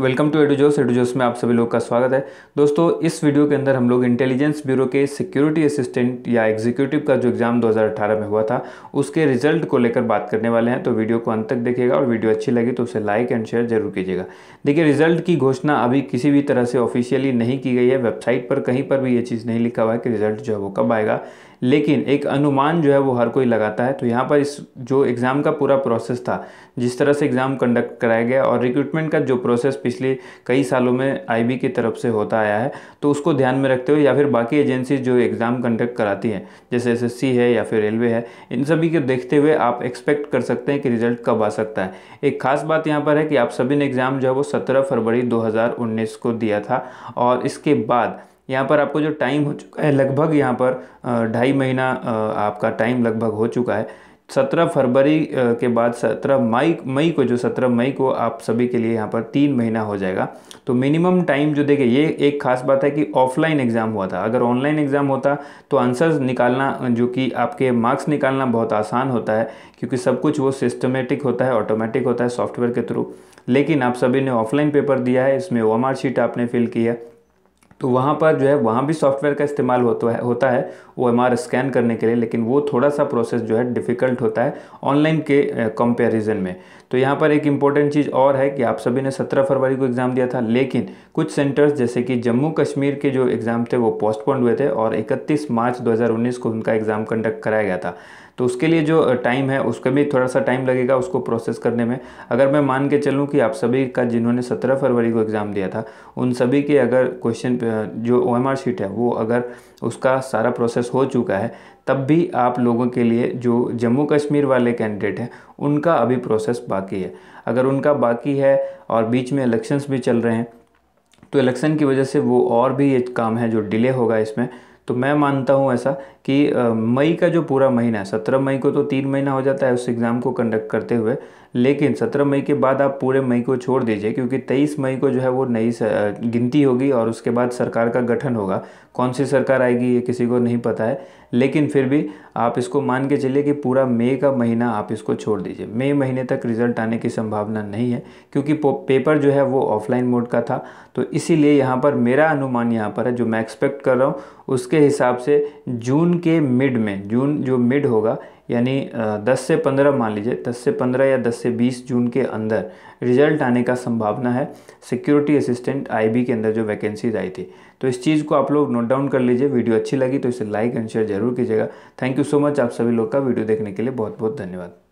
Welcome to एडुजोस। एडुजोस में आप सभी लोग का स्वागत है। दोस्तों, इस वीडियो के अंदर हम लोग इंटेलिजेंस ब्यूरो के सिक्योरिटी असिस्टेंट या एग्जीक्यूटिव का जो एग्ज़ाम 2018 में हुआ था उसके रिजल्ट को लेकर बात करने वाले हैं। तो वीडियो को अंत तक देखिएगा और वीडियो अच्छी लगी तो उसे लाइक एंड शेयर जरूर कीजिएगा। देखिए, रिजल्ट की घोषणा अभी किसी भी तरह से ऑफिशियली नहीं की गई है। वेबसाइट पर कहीं पर भी ये चीज़ नहीं लिखा हुआ है कि रिजल्ट जो है वो कब आएगा, लेकिन एक अनुमान जो है वो हर कोई लगाता है। तो यहाँ पर इस जो एग्ज़ाम का पूरा प्रोसेस था, जिस तरह से एग्ज़ाम कंडक्ट कराया गया और रिक्रूटमेंट का जो प्रोसेस पिछले कई सालों में आईबी की तरफ से होता आया है, तो उसको ध्यान में रखते हुए या फिर बाकी एजेंसी जो एग्ज़ाम कंडक्ट कराती हैं जैसे एसएससी है या फिर रेलवे है, इन सभी को देखते हुए आप एक्सपेक्ट कर सकते हैं कि रिजल्ट कब आ सकता है। एक खास बात यहाँ पर है कि आप सभी ने एग्ज़ाम जो है वो 17 फरवरी 2019 को दिया था और इसके बाद यहाँ पर आपको जो टाइम हो चुका है लगभग यहाँ पर 2.5 महीना आपका टाइम लगभग हो चुका है। 17 फरवरी के बाद 17 मई को जो 17 मई को आप सभी के लिए यहाँ पर 3 महीना हो जाएगा। तो मिनिमम टाइम जो देखिए, ये एक खास बात है कि ऑफलाइन एग्ज़ाम हुआ था। अगर ऑनलाइन एग्ज़ाम होता तो आंसर्स निकालना, जो कि आपके मार्क्स निकालना बहुत आसान होता है क्योंकि सब कुछ वो सिस्टमेटिक होता है, ऑटोमेटिक होता है सॉफ्टवेयर के थ्रू। लेकिन आप सभी ने ऑफलाइन पेपर दिया है, इसमें OMR शीट आपने फिल की है, तो वहाँ पर जो है वहाँ भी सॉफ्टवेयर का इस्तेमाल होता है OMR स्कैन करने के लिए, लेकिन वो थोड़ा सा प्रोसेस जो है डिफ़िकल्ट होता है ऑनलाइन के कंपैरिजन में। तो यहाँ पर एक इम्पॉर्टेंट चीज़ और है कि आप सभी ने 17 फरवरी को एग्ज़ाम दिया था, लेकिन कुछ सेंटर्स जैसे कि जम्मू कश्मीर के जो एग्ज़ाम थे वो पोस्टपोन हुए थे और 31 मार्च 2019 को उनका एग्ज़ाम कंडक्ट कराया गया था। तो उसके लिए जो टाइम है उसका भी थोड़ा सा टाइम लगेगा उसको प्रोसेस करने में। अगर मैं मान के चलूँ कि आप सभी का जिन्होंने 17 फरवरी को एग्ज़ाम दिया था उन सभी के अगर क्वेश्चन जो OMR शीट है वो अगर उसका सारा प्रोसेस हो चुका है, तब भी आप लोगों के लिए जो जम्मू कश्मीर वाले कैंडिडेट हैं उनका अभी प्रोसेस बाकी है। अगर उनका बाकी है और बीच में इलेक्शंस भी चल रहे हैं तो इलेक्शन की वजह से वो और भी एक काम है जो डिले होगा इसमें। तो मैं मानता हूँ ऐसा कि मई का जो पूरा महीना है, 17 मई को तो 3 महीना हो जाता है उस एग्ज़ाम को कंडक्ट करते हुए, लेकिन 17 मई के बाद आप पूरे मई को छोड़ दीजिए क्योंकि 23 मई को जो है वो नई गिनती होगी और उसके बाद सरकार का गठन होगा। कौन सी सरकार आएगी ये किसी को नहीं पता है, लेकिन फिर भी आप इसको मान के चलिए कि पूरा मई का महीना आप इसको छोड़ दीजिए। मई महीने तक रिजल्ट आने की संभावना नहीं है क्योंकि पेपर जो है वो ऑफलाइन मोड का था। तो इसीलिए यहाँ पर मेरा अनुमान यहाँ पर है, जो मैं एक्सपेक्ट कर रहा हूँ उसके हिसाब से जून के मिड में, जून जो मिड होगा यानी 10 से 15 मान लीजिए, 10 से 15 या 10 से 20 जून के अंदर रिजल्ट आने का संभावना है सिक्योरिटी असिस्टेंट आईबी के अंदर जो वैकेंसीज आई थी। तो इस चीज़ को आप लोग नोट डाउन कर लीजिए। वीडियो अच्छी लगी तो इसे लाइक एंड शेयर जरूर कीजिएगा। थैंक यू सो मच आप सभी लोग का वीडियो देखने के लिए बहुत बहुत धन्यवाद।